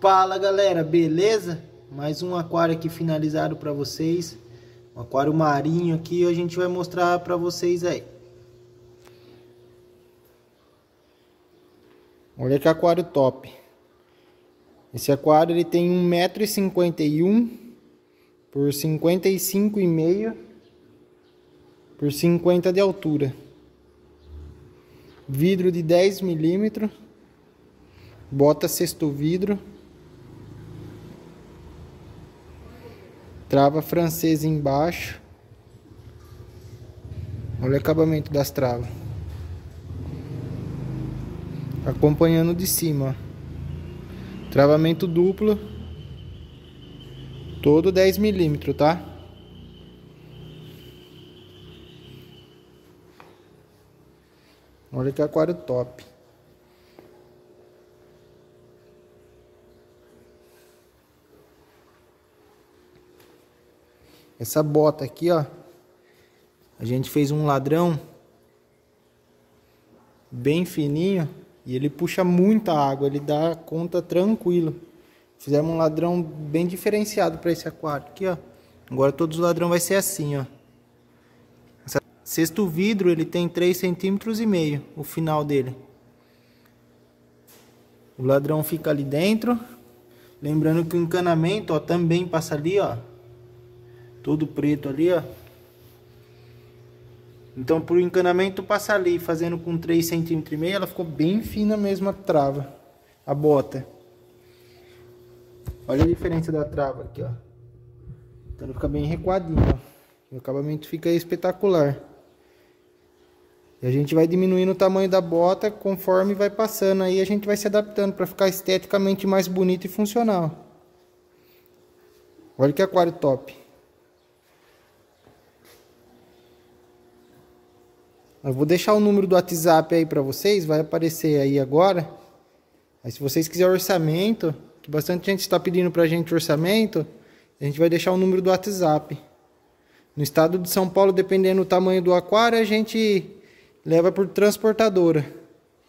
Fala galera, beleza? Mais um aquário aqui finalizado para vocês, um aquário marinho aqui. A gente vai mostrar para vocês aí. Olha que aquário top. Esse aquário ele tem 1,51 m por 55,5 por 50 de altura, vidro de 10 mm, bota sexto vidro, trava francesa embaixo. Olha o acabamento das travas, acompanhando de cima, ó. Travamento duplo, todo 10 mm, tá? Olha que aquário top. Essa bota aqui, ó, a gente fez um ladrão bem fininho e ele puxa muita água, ele dá conta tranquilo. Fizemos um ladrão bem diferenciado para esse aquário aqui, ó. Agora todos os ladrões vai ser assim, ó. Sexto vidro ele tem 3,5 cm o final dele. O ladrão fica ali dentro. Lembrando que o encanamento, ó, também passa ali, ó. Todo preto ali, ó. Então, pro encanamento passar ali, fazendo com 3,5 cm, ela ficou bem fina mesmo a trava, a bota. Olha a diferença da trava aqui, ó. Então ela fica bem recuadinha, ó. O acabamento fica espetacular. E a gente vai diminuindo o tamanho da bota conforme vai passando aí, a gente vai se adaptando para ficar esteticamente mais bonito e funcional. Olha que aquário top. Eu vou deixar o número do WhatsApp aí para vocês, vai aparecer aí agora. Aí se vocês quiserem orçamento, que bastante gente está pedindo para a gente orçamento, a gente vai deixar o número do WhatsApp. No estado de São Paulo, dependendo do tamanho do aquário, a gente leva por transportadora.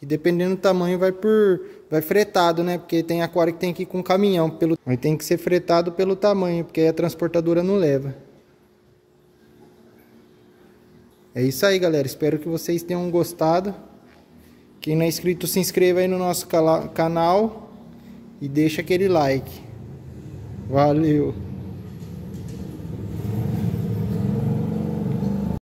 E dependendo do tamanho vai fretado, né? Porque tem aquário que tem que ir com caminhão, aí tem que ser fretado pelo tamanho, porque aí a transportadora não leva. É isso aí, galera. Espero que vocês tenham gostado. Quem não é inscrito, se inscreva aí no nosso canal e deixa aquele like. Valeu!